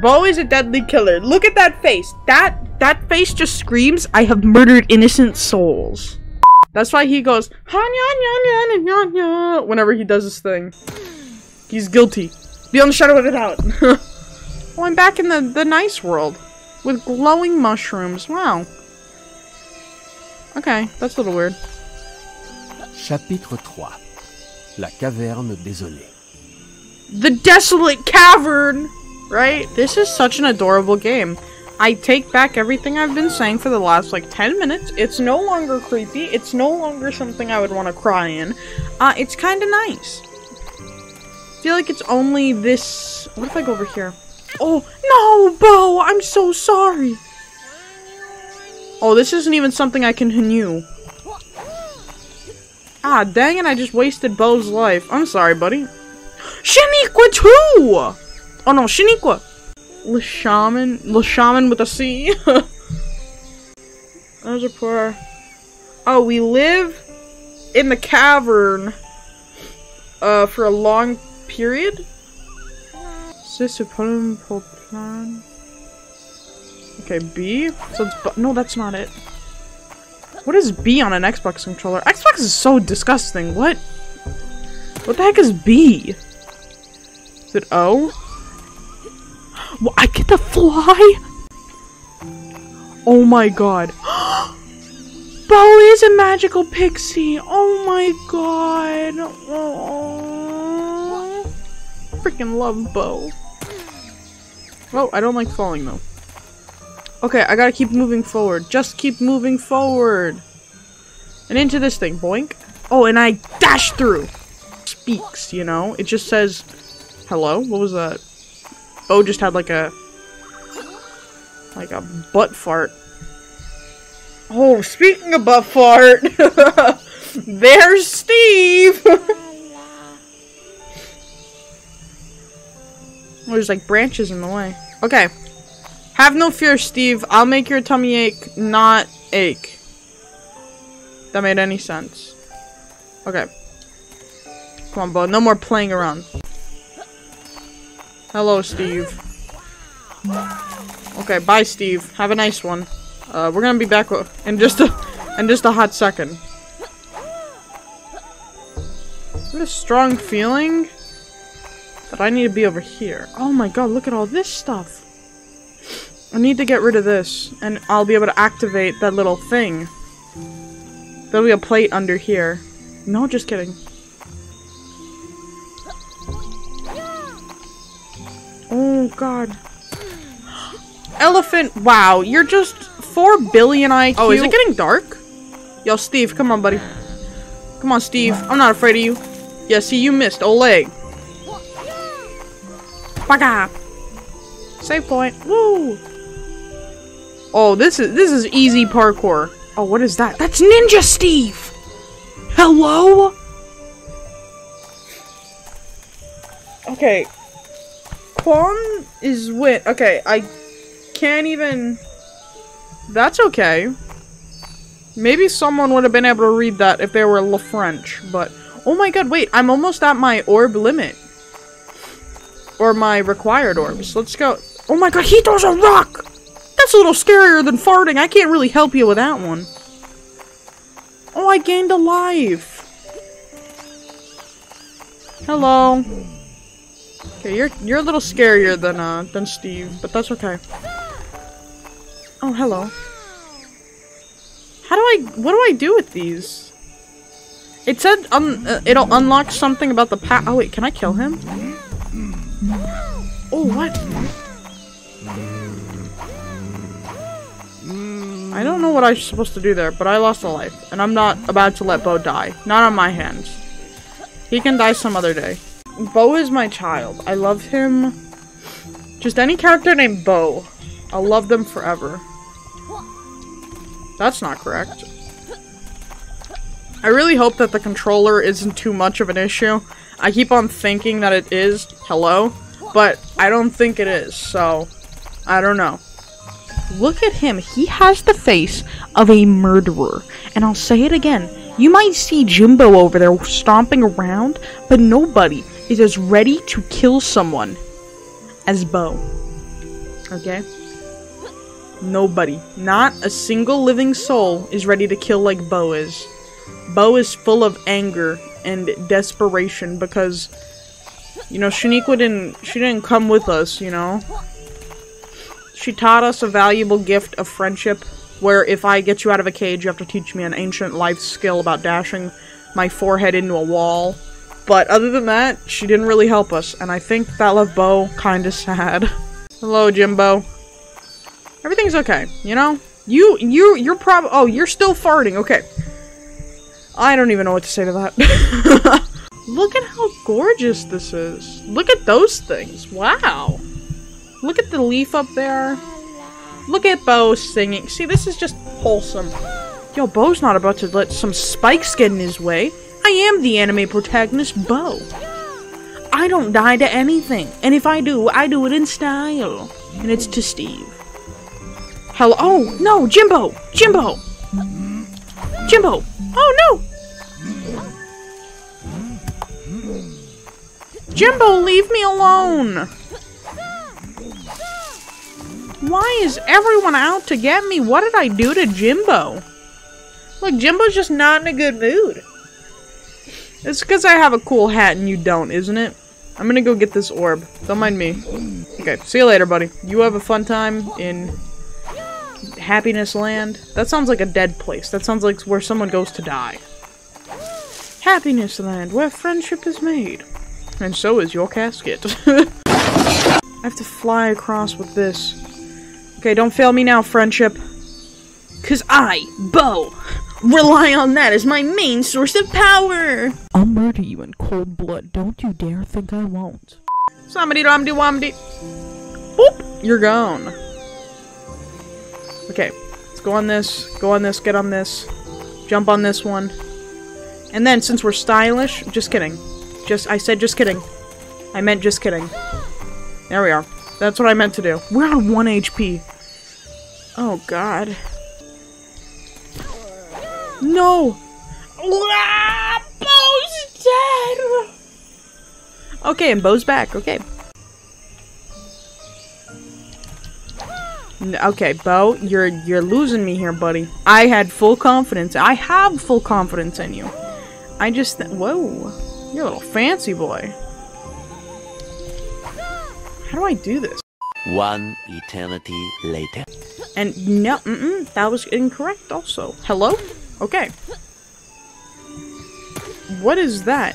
Bô is a deadly killer. Look at that face. That face just screams, I have murdered innocent souls. That's why he goes, whenever he does this thing. He's guilty. Beyond the shadow of a doubt. Well, I'm back in the nice world. With glowing mushrooms. Wow. Okay, that's a little weird. Chapitre 3. La Caverne désolée. The desolate cavern! Right? This is such an adorable game. I take back everything I've been saying for the last, like, 10 minutes. It's no longer creepy. It's no longer something I would want to cry in. It's kind of nice. I feel like it's only this... What if I go over here? Oh, no, Bô! I'm so sorry! Oh, this isn't even something I can renew. Ah, dang it, I just wasted Bo's life. I'm sorry, buddy. Shaniqua too! Oh no, Shaniqua! Le Shaman with a C. Those are poor. Oh, we live in the cavern for a long period? Okay, B? So it's no, that's not it. What is B on an Xbox controller? Xbox is so disgusting, what? What the heck is B? Is it O? Well, I get to fly? Oh my god. Bô is a magical pixie! Oh my god! Aww. Freaking love Bô. Oh, I don't like falling though. Okay, I gotta keep moving forward. Just keep moving forward! And into this thing, boink. Oh, and I dash through! Speaks, you know? It just says... Hello? What was that? Bô just had like a... Like a butt fart. Oh, speaking of butt fart! There's Steve! There's like branches in the way. Okay. Have no fear, Steve. I'll make your tummy ache, not ache. That made any sense. Okay. Come on, Bô. No more playing around. Hello, Steve. Okay, bye, Steve. Have a nice one. We're gonna be back in just a hot second. What a strong feeling that I need to be over here. Oh my god, look at all this stuff. I need to get rid of this, and I'll be able to activate that little thing. There'll be a plate under here. No, just kidding. Oh god. Elephant! Wow, you're just 4 billion IQ. Oh, is it getting dark? Yo, Steve, come on, buddy. Come on, Steve. I'm not afraid of you. Yeah, see, you missed. Oleg. Baka. Save point. Woo! Oh, this is easy parkour. Oh, what is that? That's Ninja Steve! Hello? Okay. Quan is win. Okay, I can't even... That's okay. Maybe someone would have been able to read that if they were Le French, but... Oh my god, wait, I'm almost at my orb limit. Or my required orbs. Let's go. Oh my god, he throws a rock! That's a little scarier than farting. I can't really help you with that one. Oh, I gained a life. Hello. Okay, you're a little scarier than Steve, but that's okay. Oh, hello. What do I do with these? It said it'll unlock something about the path. Oh wait, can I kill him? Oh, what? I don't know what I'm supposed to do there, but I lost a life, and I'm not about to let Bô die. Not on my hands. He can die some other day. Bô is my child. I love him. Just any character named Bô. I'll love them forever. That's not correct. I really hope that the controller isn't too much of an issue. I keep on thinking that it is. Hello? But I don't think it is, so... I don't know. Look at him. He has the face of a murderer. And I'll say it again. You might see Jimbo over there stomping around, but nobody is as ready to kill someone as Bô. Okay? Nobody. Not a single living soul is ready to kill like Bô is. Bô is full of anger and desperation because, you know, Shaniqua she didn't come with us, you know? She taught us a valuable gift of friendship, where if I get you out of a cage, you have to teach me an ancient life skill about dashing my forehead into a wall. But other than that, she didn't really help us, and I think that left Bô kinda sad. Hello, Jimbo. Everything's okay, you know? You're probably— oh, you're still farting, okay. I don't even know what to say to that. Look at how gorgeous this is. Look at those things, wow. Look at the leaf up there. Look at Bô singing. See, this is just wholesome. Yo, Bo's not about to let some spikes get in his way. I am the anime protagonist, Bô. I don't die to anything. And if I do, I do it in style. And it's to Steve. Hello— oh, no, Jimbo! Jimbo! Jimbo! Oh, no! Jimbo, leave me alone! Why is everyone out to get me? What did I do to Jimbo? Look, Jimbo's just not in a good mood. It's because I have a cool hat and you don't, isn't it? I'm gonna go get this orb. Don't mind me. Okay, see you later, buddy. You have a fun time in Happiness Land. That sounds like a dead place. That sounds like where someone goes to die. Happiness Land, where friendship is made. And so is your casket. I have to fly across with this. Okay, don't fail me now, friendship. Cause I, Bô, rely on that as my main source of power! I'll murder you in cold blood, don't you dare think I won't. Somebody romdy womdy. Boop! You're gone. Okay, let's go on this, get on this, jump on this one. And then, since we're stylish, just kidding. I said just kidding. I meant just kidding. There we are. That's what I meant to do. We're on 1 HP. Oh, God. No! Bo's dead! Okay, and Bo's back, okay. Okay, Bô, you're losing me here, buddy. I had full confidence. I have full confidence in you. I just— whoa. You're a little fancy boy. How do I do this? 1 eternity later. And no, that was incorrect also. Hello? Okay. What is that?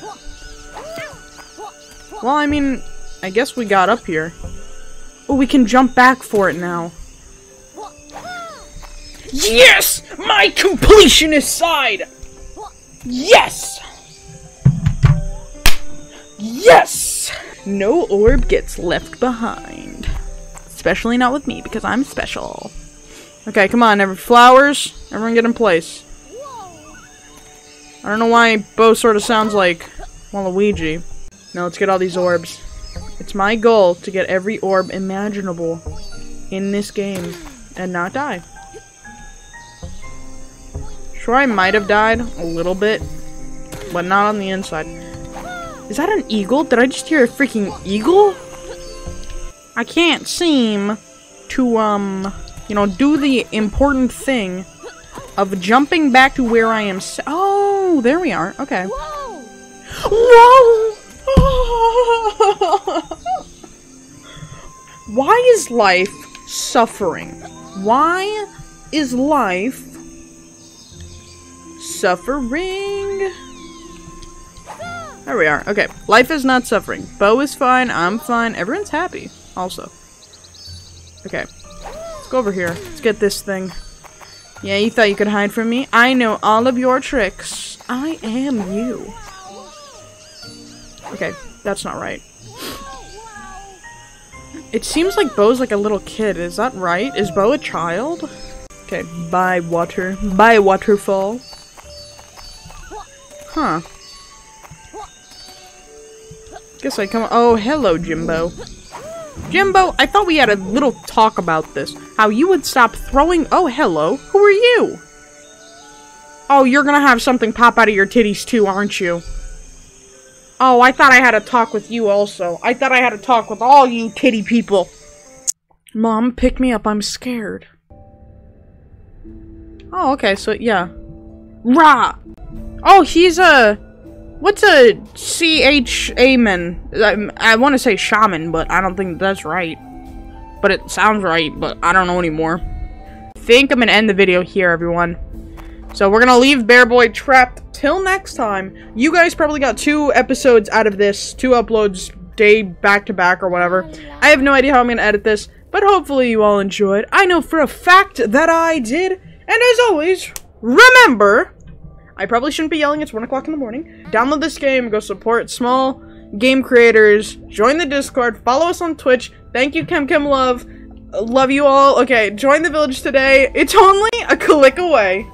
Well, I mean, I guess we got up here. Oh, we can jump back for it now. Yes! My completionist side! Yes! Yes! No orb gets left behind. Especially not with me, because I'm special. Okay, come on, flowers. Everyone get in place. I don't know why Bô sort of sounds like Waluigi. Now let's get all these orbs. It's my goal to get every orb imaginable in this game and not die. Sure, I might have died a little bit, but not on the inside. Is that an eagle? Did I just hear a freaking eagle? I can't seem to, you know, do the important thing of jumping back to where I am. Oh, there we are. Okay. Whoa! Whoa! Why is life suffering? Why is life suffering? There we are. Okay. Life is not suffering. Bô is fine. I'm fine. Everyone's happy. Also. Okay. Let's go over here. Let's get this thing. Yeah, you thought you could hide from me? I know all of your tricks. I am you. Okay. That's not right. It seems like Bo's like a little kid. Is that right? Is Bô a child? Okay. By water. By waterfall. Huh. Guess I come— oh, hello, Jimbo. Jimbo, I thought we had a little talk about this. How you would stop throwing— oh, hello. Who are you? Oh, you're gonna have something pop out of your titties too, aren't you? Oh, I thought I had a talk with you also. I thought I had a talk with all you titty people. Mom, pick me up, I'm scared. Oh, okay, so yeah. Ra! Oh, he's a... What's a C-H-A-man? I want to say shaman, but I don't think that's right. But it sounds right, but I don't know anymore. I think I'm gonna end the video here, everyone. So we're gonna leave Bareboy trapped till next time. You guys probably got 2 episodes out of this, 2 uploads day back to back or whatever. I have no idea how I'm gonna edit this, but hopefully you all enjoyed. I know for a fact that I did. And as always, remember, I probably shouldn't be yelling, it's 1 o'clock in the morning. Download this game, go support small game creators, join the Discord, follow us on Twitch. Thank you, KemKemLove. Love you all. Okay, join the village today. It's only a click away.